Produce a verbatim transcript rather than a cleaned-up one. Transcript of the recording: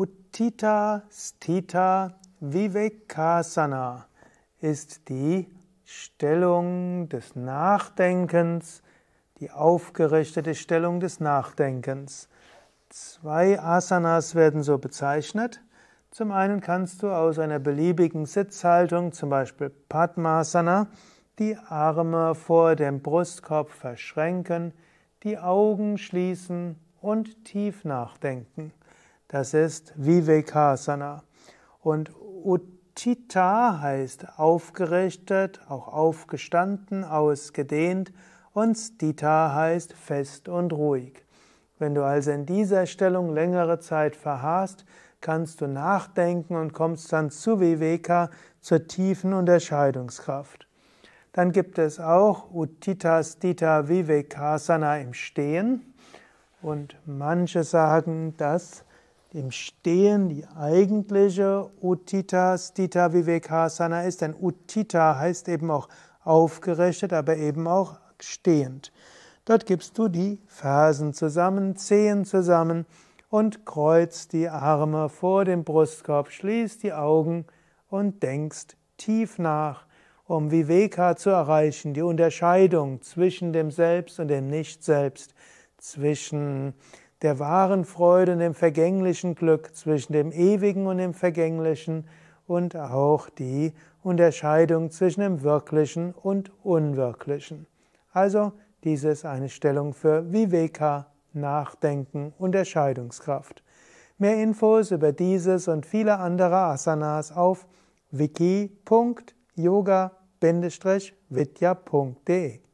Utthita Sthita Vivekasana ist die Stellung des Nachdenkens, die aufgerichtete Stellung des Nachdenkens. Zwei Asanas werden so bezeichnet. Zum einen kannst du aus einer beliebigen Sitzhaltung, zum Beispiel Padmasana, die Arme vor dem Brustkorb verschränken, die Augen schließen und tief nachdenken. Das ist Vivekasana. Und Utthita heißt aufgerichtet, auch aufgestanden, ausgedehnt, und Sthita heißt fest und ruhig. Wenn du also in dieser Stellung längere Zeit verharrst, kannst du nachdenken und kommst dann zu Viveka, zur tiefen Unterscheidungskraft. Dann gibt es auch Utthita Sthita Vivekasana im Stehen. Und manche sagen, dass im Stehen die eigentliche Utthita Sthita Vivekasana ist, denn Utthita heißt eben auch aufgerichtet, aber eben auch stehend. Dort gibst du die Fersen zusammen, Zehen zusammen und kreuzt die Arme vor dem Brustkorb, schließt die Augen und denkst tief nach, um Viveka zu erreichen, die Unterscheidung zwischen dem Selbst und dem Nicht-Selbst, zwischen der wahren Freude und dem vergänglichen Glück, zwischen dem Ewigen und dem Vergänglichen und auch die Unterscheidung zwischen dem Wirklichen und Unwirklichen. Also, dies ist eine Stellung für Viveka, Nachdenken, Unterscheidungskraft. Mehr Infos über dieses und viele andere Asanas auf wiki punkt yoga bindestrich vidya punkt de.